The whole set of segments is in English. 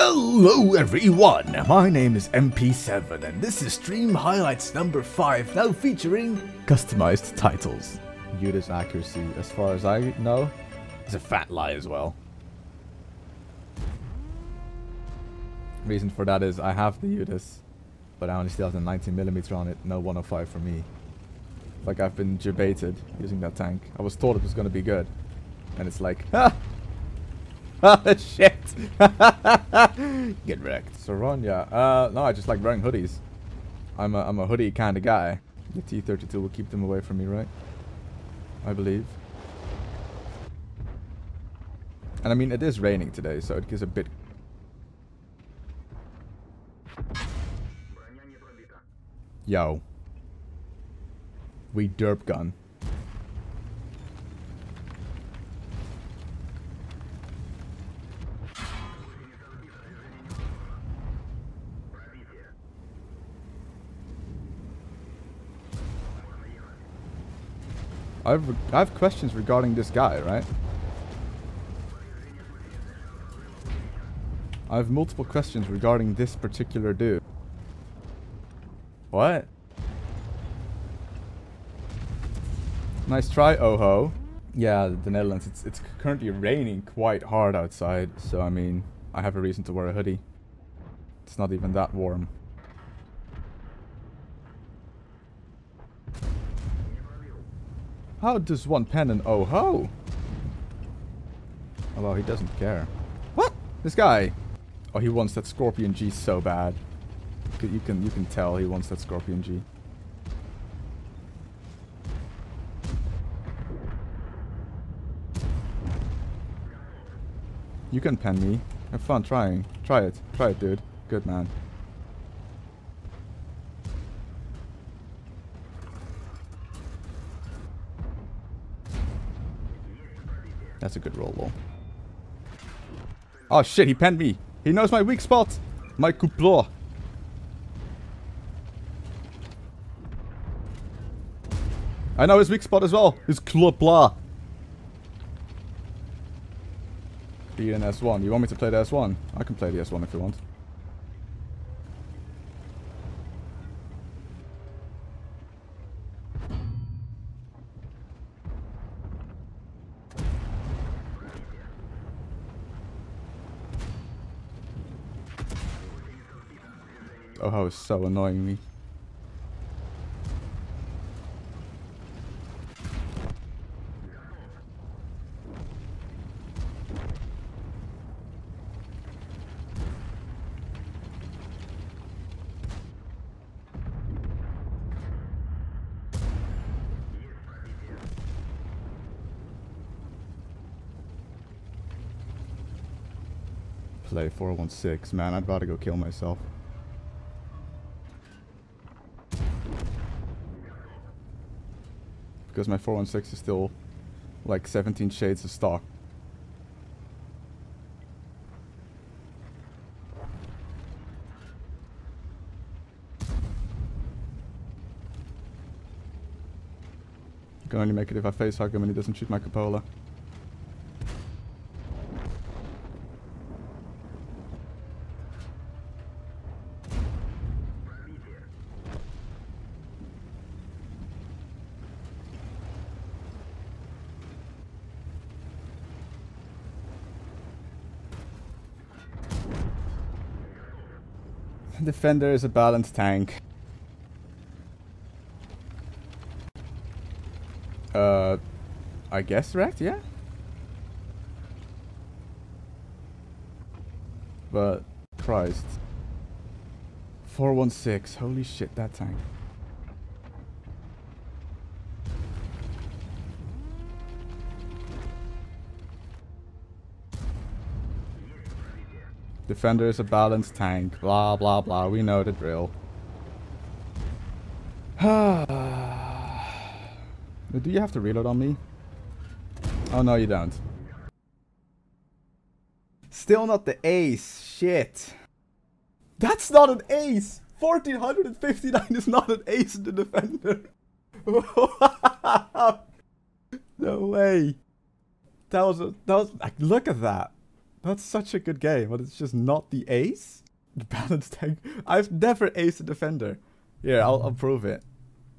Hello everyone, my name is MP7 and this is Stream Highlights number 5, now featuring customized titles. Udis accuracy, as far as I know, is a fat lie as well. Reason for that is I have the Udis, but I only still have the 19mm on it, no 105 for me. Like, I've been debated using that tank. I was taught it was going to be good, and it's like, ah! Oh shit! Get wrecked. Siron, yeah. No, I just like wearing hoodies. I'm a hoodie kind of guy. The T-32 will keep them away from me, right? I believe. And I mean, it is raining today, so it gives a bit. Yo. We derp gun. I have questions regarding this guy, right? I have multiple questions regarding this particular dude. What? Nice try, Oho. Yeah, the Netherlands. It's currently raining quite hard outside, so I mean, I have a reason to wear a hoodie. It's not even that warm. How does one pen an oh-ho? Although he doesn't care. What? This guy! Oh, he wants that Skorpion G so bad. You can tell he wants that Skorpion G. You can pen me. Have fun trying. Try it. Try it, dude. Good man. That's a good roll, lol. Oh shit, he penned me. He knows my weak spot. My couplot. I know his weak spot as well. His couplot. Be an S1. You want me to play the S1? I can play the S1 if you want. Oh, it's so annoying me. Play 416, man. I'd rather go kill myself. Because my 416 is still like 17 shades of stock. I can only make it if I face hug him and he doesn't shoot my cupola. Defender is a balanced tank. I guess wrecked, yeah? But, Christ. 416, holy shit, that tank. Defender is a balanced tank, blah blah blah, we know the drill. Do you have to reload on me? Oh no, you don't. Still not the ace, shit. That's not an ace! 1459 is not an ace in the Defender. No way. That was, look at that. That's such a good game, but it's just not the ace? The balance tank? I've never aced a defender. Here, I'll prove it.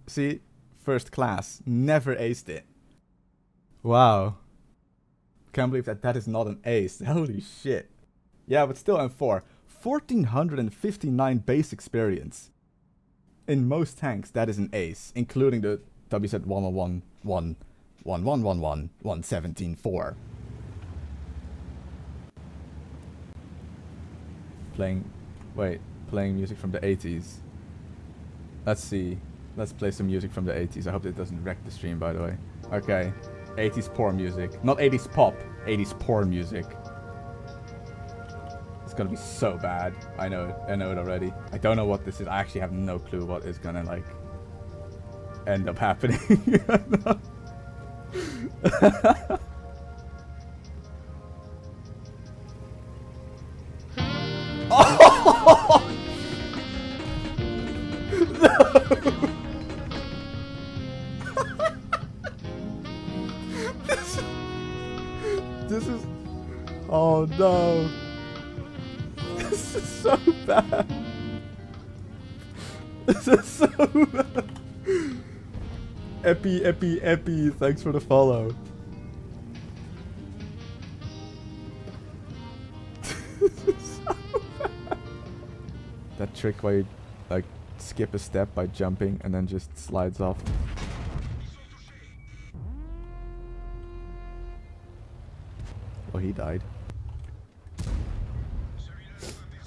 See? First class. Never aced it. Wow. Can't believe that that is not an ace. Holy shit. Yeah, but still M4. 1459 base experience. In most tanks, that is an ace, including the WZ-11111111174. Playing music from the 80s. Let's see. Let's play some music from the 80s. I hope it doesn't wreck the stream, by the way. Okay. 80s porn music. Not 80s pop. 80s porn music. It's gonna be so bad. I know it. I know it already. I don't know what this is. I actually have no clue what is gonna, like, end up happening. Oh! No! This is... Oh no! This is so bad! This is so bad! Epi, thanks for the follow. That trick where you, like, skip a step by jumping and then just slides off. Oh, he died.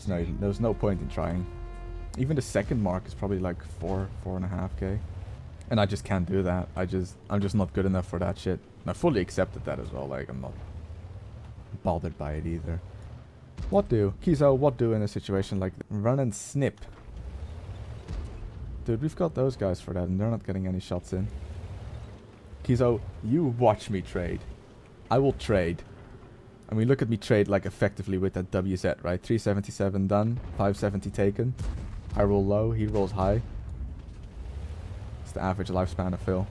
No, there's no point in trying. Even the second mark is probably like 4.5k. And I just can't do that. I'm just not good enough for that shit. And I fully accepted that as well. Like, I'm not bothered by it either. What do? Kizo, what do in a situation like that? Run and snip. Dude, we've got those guys for that and they're not getting any shots in. Kizo, you watch me trade. I will trade. I mean, look at me trade, like, effectively with that WZ, right? 377 done, 570 taken. I roll low, he rolls high. It's the average lifespan of Phil.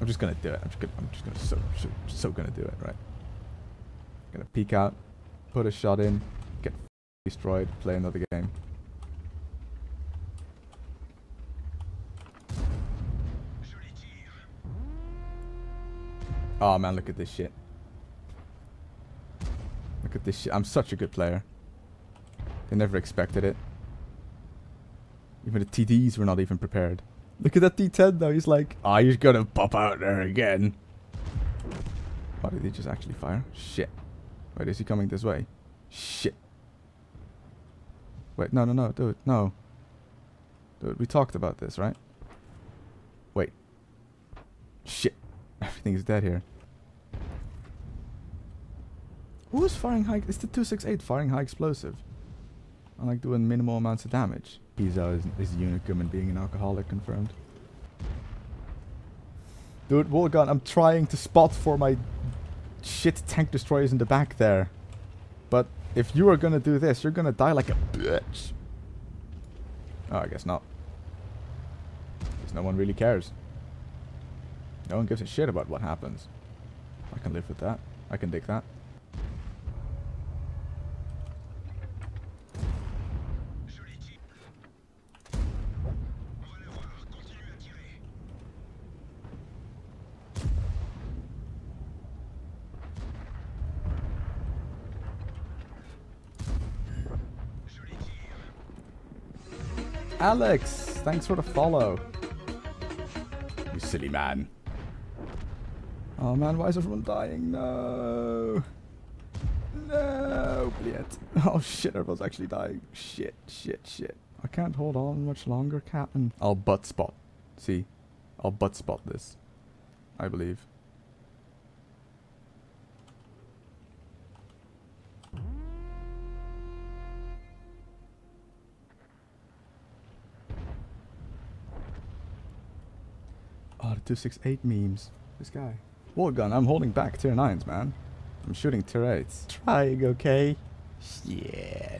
I'm just gonna do it. I'm just gonna so gonna do it, right? Gonna peek out. Put a shot in, get destroyed, play another game. Oh man, look at this shit. Look at this shit. I'm such a good player. They never expected it. Even the TDs were not even prepared. Look at that T10 though, he's like, oh, he's gonna pop out there again. Why did he just actually fire? Shit. Wait, is he coming this way? Shit. Wait, no, dude, no. Dude, we talked about this, right? Wait. Shit. Everything's dead here. Who is firing high? It's the 268 firing high explosive. I like doing minimal amounts of damage. Pisa is a unicum and being an alcoholic confirmed. Dude, Wolgan, I'm trying to spot for my... shit tank destroyers in the back there. But if you are gonna do this, you're gonna die like a bitch. Oh, I guess not. Because no one really cares. No one gives a shit about what happens. I can live with that. I can dig that. Alex, thanks for the follow. You silly man. Oh man, why is everyone dying? No. No, Blit. Oh shit, everyone's actually dying. Shit. I can't hold on much longer, Captain. I'll butt spot. See? I'll butt spot this. I believe. Oh, the 268 memes. This guy. Wall gun, I'm holding back tier 9s, man. I'm shooting tier 8s. Trying, okay? Yeah.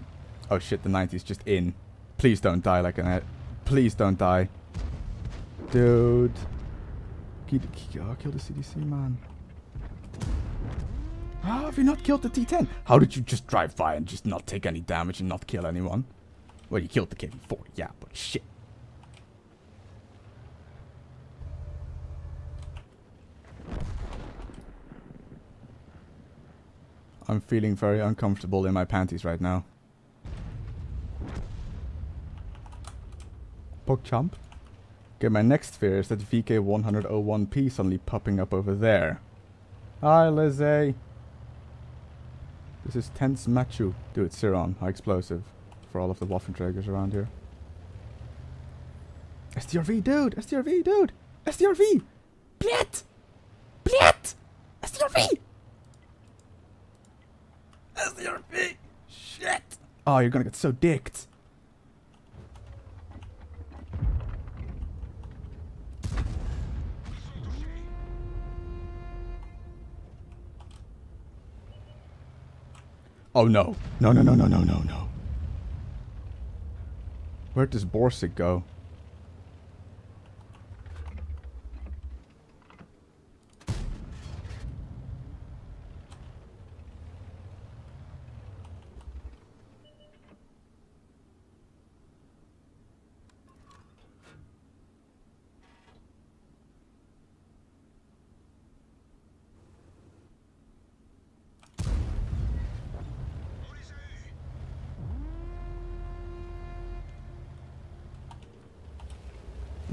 Oh shit, the 90's just in. Please don't die like an ad. Please don't die. Dude. Kill the CDC, man. How have you not killed the T10? How did you just drive by and just not take any damage and not kill anyone? Well, you killed the KV-4, yeah, but shit. I'm feeling very uncomfortable in my panties right now. Pogchamp? Okay, my next fear is that VK-101P suddenly popping up over there. Hi, Lizzie! This is tense Machu. Dude, Siron, high explosive for all of the Waffenträgers around here. STRV, dude! STRV, dude! STRV! Blit! Blit! STRV! STRV! Shit! Oh, you're gonna get so dicked. Oh no. No, no, no, no, no, no, no. Where does Borsig go?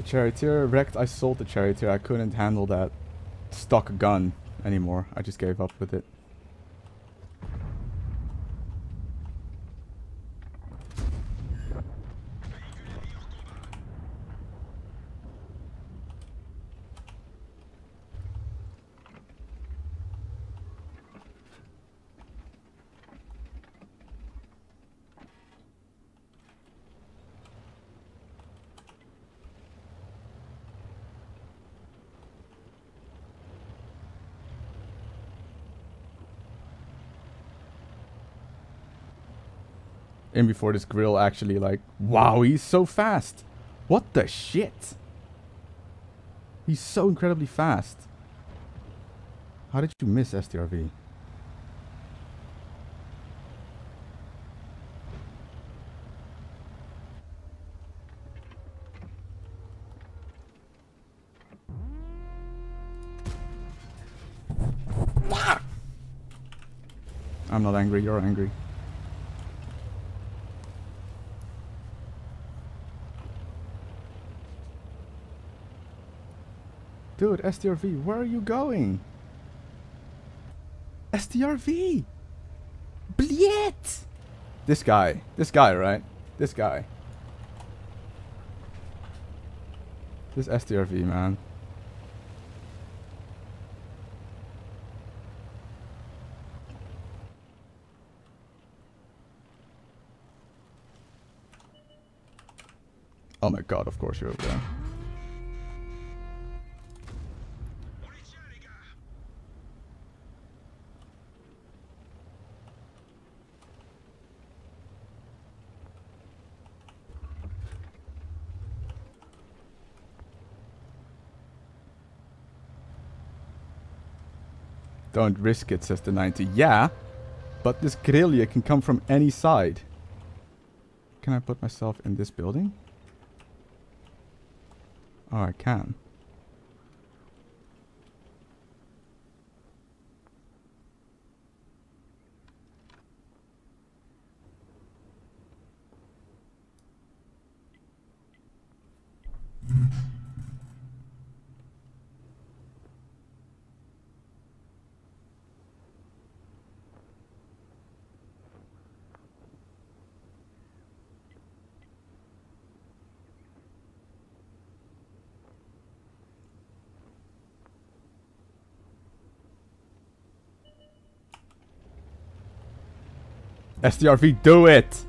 Charioteer wrecked. I sold the Charioteer. I couldn't handle that stock gun anymore. I just gave up with it. In before this grill actually, like, wow, he's so fast. What the shit? He's so incredibly fast. How did you miss STRV? I'm not angry, you're angry. Dude, STRV, where are you going? STRV! Bliet! This guy, right? This guy. This STRV, man. Oh my god, of course you're over there. Don't risk it, says the 90. Yeah, but this Grelia can come from any side. Can I put myself in this building? Oh, I can. STRV, do it!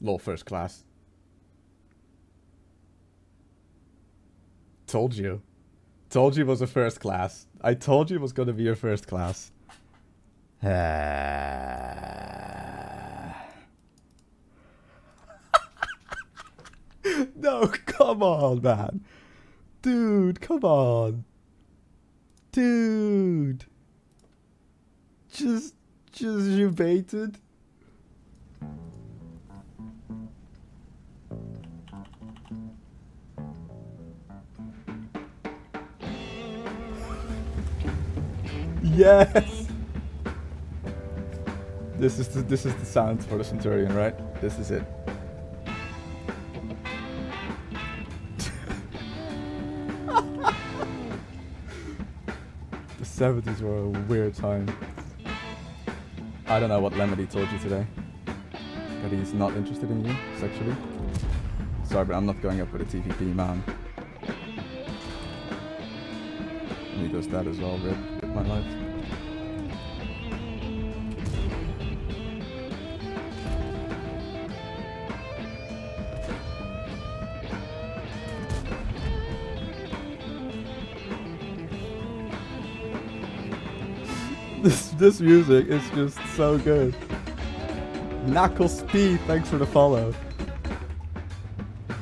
Lol, first class. Told you. Told you it was a first class. I told you it was gonna be a first class. No, come on, man. Dude, come on. Dude. Just you baited. Yes. This is the sound for the Centurion, right? This is it. The 70s were a weird time. I don't know what Lemedy told you today. That he's not interested in you sexually. Sorry, but I'm not going up with a TVP, man. And he does that as well, rip my life. This music is just so good. Knucklespeed, thanks for the follow.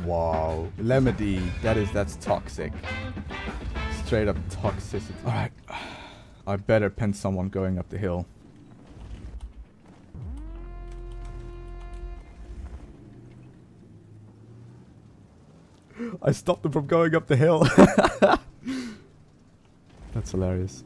Wow, Lemedy, that's toxic. Straight up toxicity. All right, I better pin someone going up the hill. I stopped them from going up the hill. That's hilarious.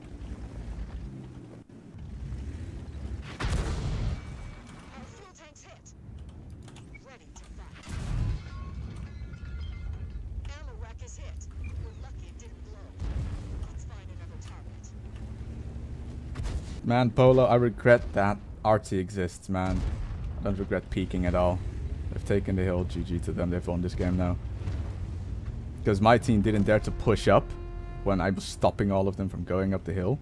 Man, Polo, I regret that Arty exists, man. I don't regret peeking at all. They've taken the hill, GG to them. They've won this game now. Because my team didn't dare to push up when I was stopping all of them from going up the hill.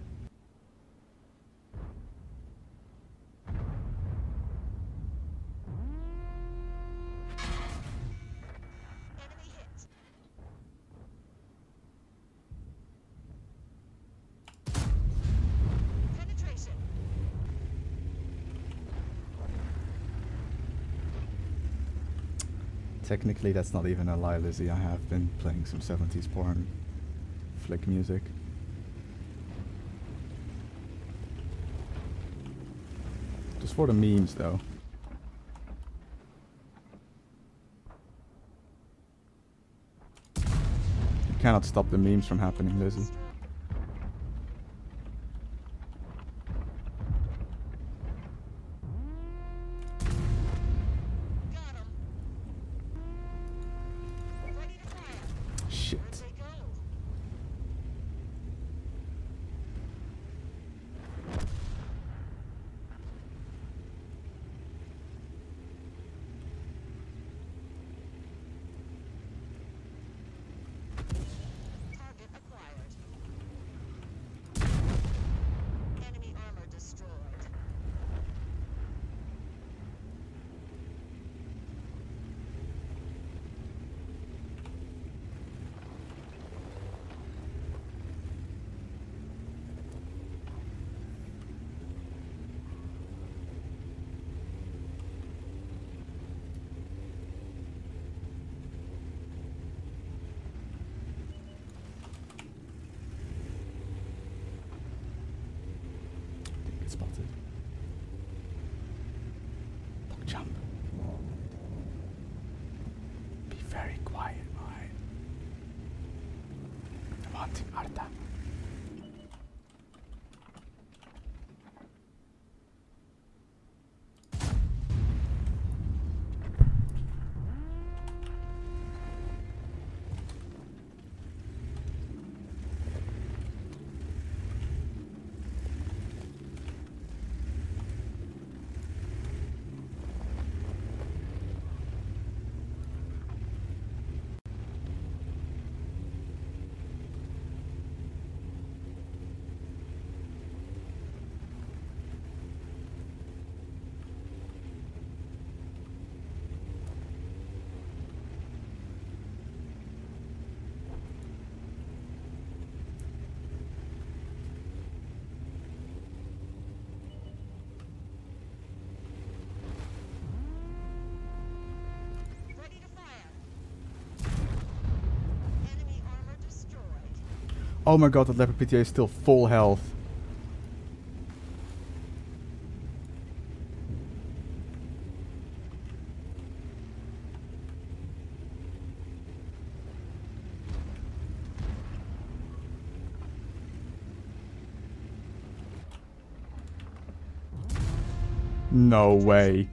Technically, that's not even a lie, Lizzie. I have been playing some 70s porn flick music. Just for the memes, though. You cannot stop the memes from happening, Lizzie. Oh my god, that Leopard PTA is still full health. No way.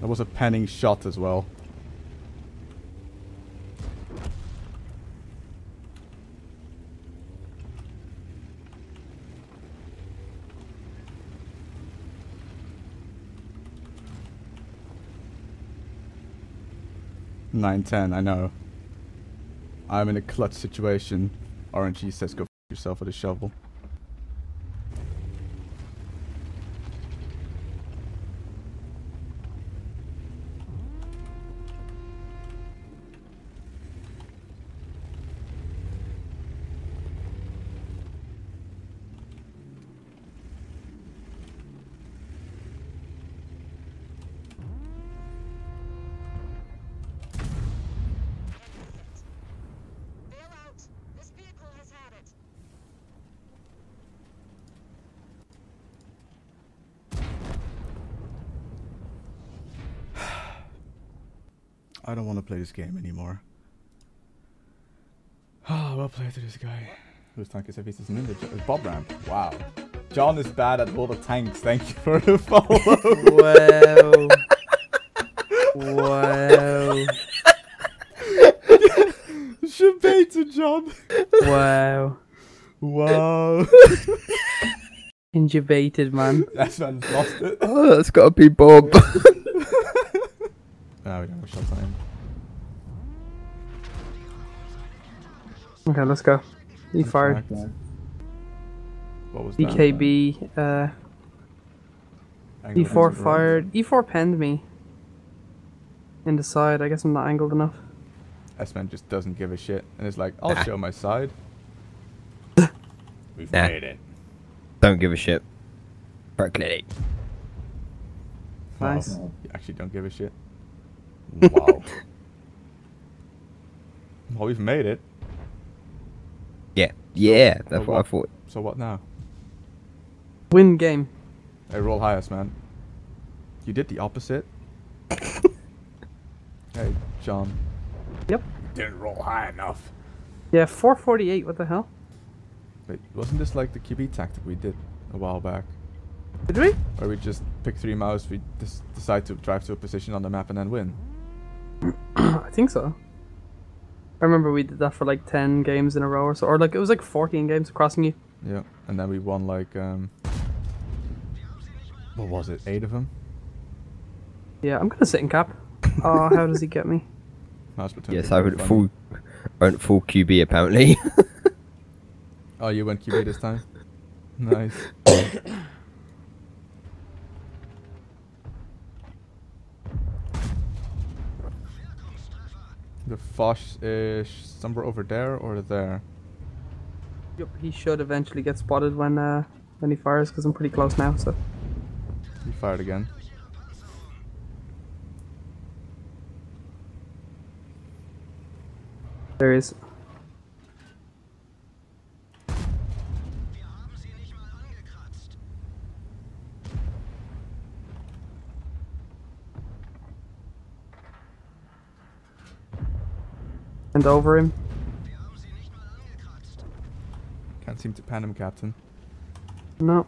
That was a penning shot as well. .910, I know. I'm in a clutch situation. RNG says go f*** yourself with a shovel. I don't want to play this game anymore. Ah, oh, well played to this guy. Whose tank is heaviest? It's Bob Ramp. Wow. John is bad at all the tanks. Thank you for the follow. Wow. Champagne to John. Wow. Wow. Injubated, man. That's man's lost it. Oh, that's gotta be Bob. No, we don't have shots on him. Okay, let's go. He fired. What was that? EKB, E4 fired. E4 penned me. In the side, I guess I'm not angled enough. S-Man just doesn't give a shit and is like, I'll show my side. We've made it. Don't give a shit. Percolate. Nice. Well, you actually don't give a shit. Wow. Well, we've made it. Yeah. Yeah, that's what I thought. So what now? Win game. Hey, roll highest, man. You did the opposite. Hey, John. Yep. Didn't roll high enough. Yeah, 448, what the hell? Wait, wasn't this like the QB tactic we did a while back? Did we? Or we just pick three mouse, we just decide to drive to a position on the map and then win? I think so. I remember we did that for like 10 games in a row or so, or like it was like 14 games crossing you. Yeah, and then we won like, what was it, 8 of them? Yeah, I'm gonna sit in cap. Oh, how does he get me? Yes, I went full QB apparently. Oh, you went QB this time? Nice. The Fosh is somewhere over there or there? Yep, he should eventually get spotted when he fires, because I'm pretty close now, so... He fired again. There he is. And over him. Can't seem to pan him, Captain. No.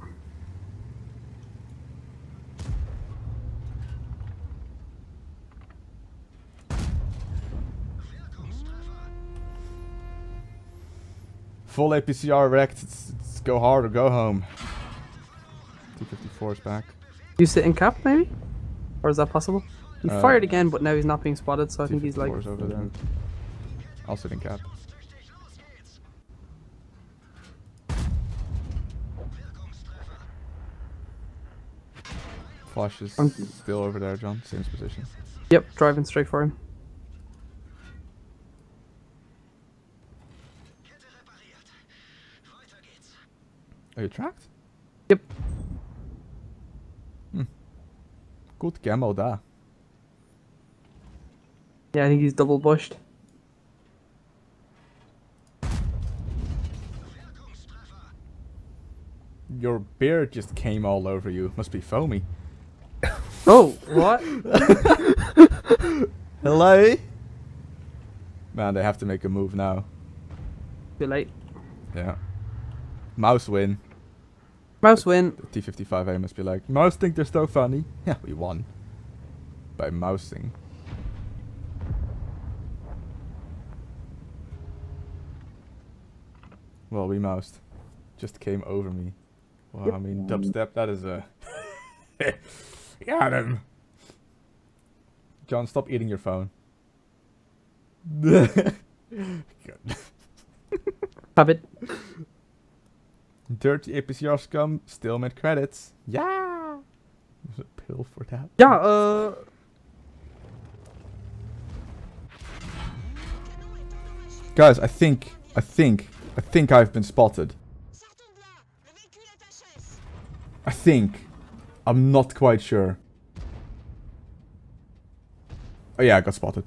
Full APCR wrecked. It's go hard or go home. 254 is back. You sit in cap, maybe? Or is that possible? He fired again, but now he's not being spotted, so I think he's like... over there. I'll sit in cap. Flash is still over there, John. Same position. Yep, driving straight for him. Are you tracked? Yep. Hmm. Good camo da. Yeah, I think he's double bushed. Your beard just came all over you. Must be foamy. Oh, what? Hello? Man, they have to make a move now. Too late. Yeah. Mouse win. Mouse win. The T-55A must be like, Mouse think they're so funny. Yeah, we won. By mousing. Well, we moused. Just came over me. Wow, yep. I mean, dubstep, that is a... Got him! John, stop eating your phone. Puppet. Dirty APCR scum still made credits. Yeah! There's a pill for that. Yeah, Guys, I think I've been spotted. I think. I'm not quite sure. Oh yeah, I got spotted.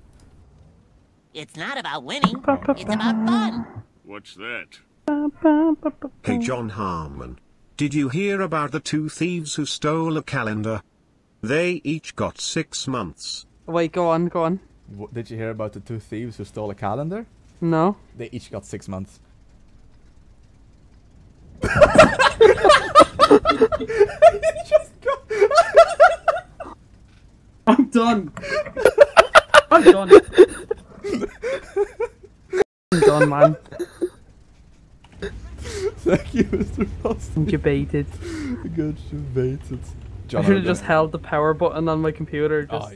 It's not about winning, it's about fun. What's that? Hey John Harmon. Did you hear about the two thieves who stole a calendar? They each got 6 months. Wait, go on, go on. What, did you hear about the two thieves who stole a calendar? No. They each got 6 months. I'm done. I'm done. I'm done, man. Thank you, Mr. Boston. You baited. Good, you baited. John, I should have just held the power button on my computer. Just...